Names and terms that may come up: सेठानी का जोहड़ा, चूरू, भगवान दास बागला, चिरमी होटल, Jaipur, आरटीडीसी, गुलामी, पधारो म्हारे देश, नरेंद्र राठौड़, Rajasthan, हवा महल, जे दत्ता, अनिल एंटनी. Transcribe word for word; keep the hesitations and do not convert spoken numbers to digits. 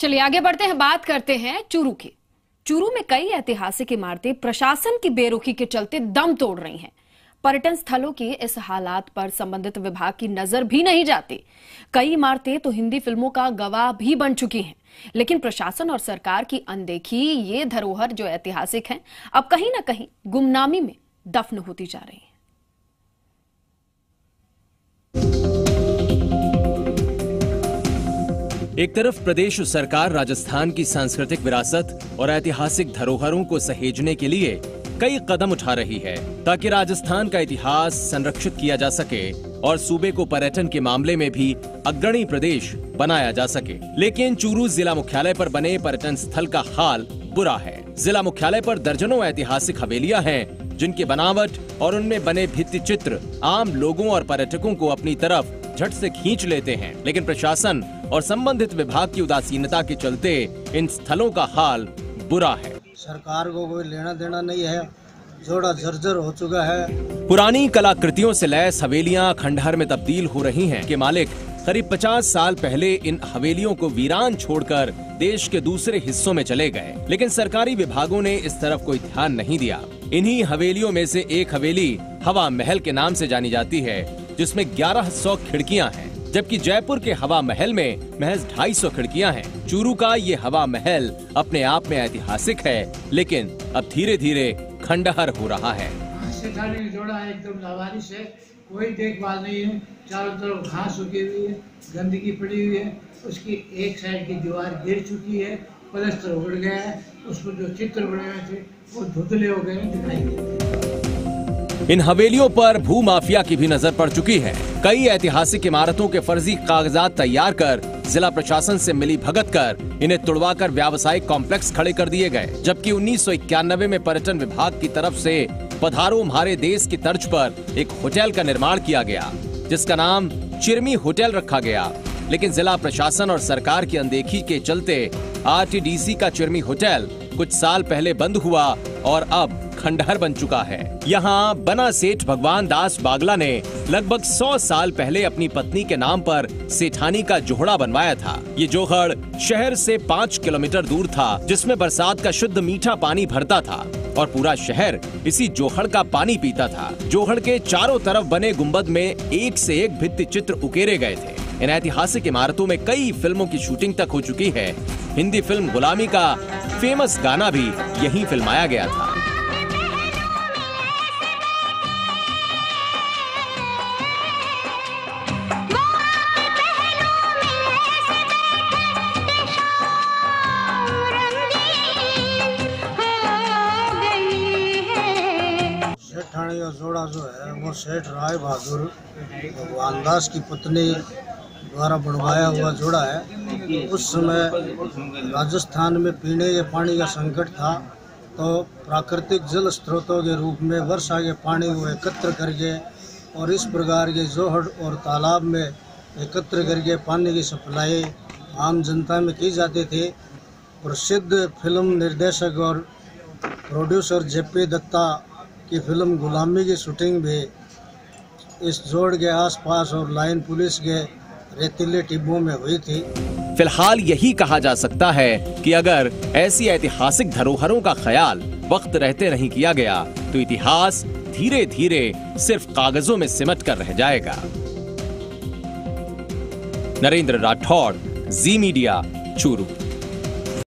चलिए आगे बढ़ते हैं, बात करते हैं चूरू की। चूरू में कई ऐतिहासिक इमारतें प्रशासन की बेरुखी के चलते दम तोड़ रही हैं। पर्यटन स्थलों के इस हालात पर संबंधित विभाग की नजर भी नहीं जाती। कई इमारतें तो हिंदी फिल्मों का गवाह भी बन चुकी हैं, लेकिन प्रशासन और सरकार की अनदेखी ये धरोहर जो ऐतिहासिक हैं, अब कहीं ना कहीं गुमनामी में दफन होती जा रही है। एक तरफ प्रदेश सरकार राजस्थान की सांस्कृतिक विरासत और ऐतिहासिक धरोहरों को सहेजने के लिए कई कदम उठा रही है ताकि राजस्थान का इतिहास संरक्षित किया जा सके और सूबे को पर्यटन के मामले में भी अग्रणी प्रदेश बनाया जा सके। लेकिन चूरू जिला मुख्यालय पर बने पर्यटन स्थल का हाल बुरा है। जिला मुख्यालय पर दर्जनों ऐतिहासिक हवेलियां हैं जिनकी बनावट और उनमें बने भित्ति चित्र आम लोगों और पर्यटकों को अपनी तरफ झट से खींच लेते हैं, लेकिन प्रशासन और संबंधित विभाग की उदासीनता के चलते इन स्थलों का हाल बुरा है। सरकार को कोई लेना देना नहीं है, जोड़ा जर्जर हो चुका है। पुरानी कलाकृतियों से लैस हवेलियां खंडहर में तब्दील हो रही हैं कि मालिक करीब पचास साल पहले इन हवेलियों को वीरान छोड़कर देश के दूसरे हिस्सों में चले गए, लेकिन सरकारी विभागों ने इस तरफ कोई ध्यान नहीं दिया। इन्हीं हवेलियों में से एक हवेली हवा महल के नाम से जानी जाती है जिसमें ग्यारह सौ खिड़कियां हैं, जबकि जयपुर के हवा महल में महज ढाई सौ खिड़कियां हैं। चूरू का ये हवा महल अपने आप में ऐतिहासिक है, लेकिन अब धीरे धीरे खंडहर हो रहा है। सेठानी का जोहड़ा एकदम लावारिश है, कोई देखभाल नहीं है, चारों तरफ घास उगी हुई है, गंदगी पड़ी हुई है, उसकी एक साइड की दीवार गिर चुकी है, प्लास्टर उड़ गया है, उसमें जो चित्र बने हुए थे वो धुंधले हो गए दिखाई देते। इन हवेलियों पर भू माफिया की भी नजर पड़ चुकी है। कई ऐतिहासिक इमारतों के फर्जी कागजात तैयार कर जिला प्रशासन से मिली भगत कर इन्हें तुड़वा कर व्यावसायिक कॉम्प्लेक्स खड़े कर दिए गए, जबकि उन्नीस सौ इक्यानवे में पर्यटन विभाग की तरफ से पधारो म्हारे देश की तर्ज पर एक होटल का निर्माण किया गया जिसका नाम चिरमी होटल रखा गया, लेकिन जिला प्रशासन और सरकार की अनदेखी के चलते आरटीडीसी का चिरमी होटल कुछ साल पहले बंद हुआ और अब खंडहर बन चुका है। यहाँ बना सेठ भगवान दास बागला ने लगभग सौ साल पहले अपनी पत्नी के नाम पर सेठानी का जोहड़ा बनवाया था। ये जोहड़ शहर से पाँच किलोमीटर दूर था जिसमें बरसात का शुद्ध मीठा पानी भरता था और पूरा शहर इसी जोहड़ का पानी पीता था। जोहड़ के चारों तरफ बने गुम्बद में एक से एक भित्ति चित्र उकेरे गए थे। इन ऐतिहासिक इमारतों में कई फिल्मों की शूटिंग तक हो चुकी है। हिंदी फिल्म गुलामी का फेमस गाना भी यहीं फिल्माया गया था। सेठानी का जोहड़ा जो है वो सेठ राय बहादुर भगवान दास की पत्नी द्वारा बनवाया हुआ जोड़ा है। उस समय राजस्थान में पीने के पानी का संकट था, तो प्राकृतिक जल स्रोतों के रूप में वर्षा के पानी को एकत्र करके और इस प्रकार के जोहड़ और तालाब में एकत्र करके पानी की सप्लाई आम जनता में की जाती थी। प्रसिद्ध फिल्म निर्देशक और प्रोड्यूसर जे दत्ता की फिल्म गुलामी की शूटिंग भी इस जोड़ के आसपास और लाइन पुलिस के रेतीले टिब्बों में हुई थी। फिलहाल यही कहा जा सकता है कि अगर ऐसी ऐतिहासिक धरोहरों का ख्याल वक्त रहते नहीं किया गया तो इतिहास धीरे धीरे सिर्फ कागजों में सिमट कर रह जाएगा। नरेंद्र राठौड़, जी मीडिया, चूरू।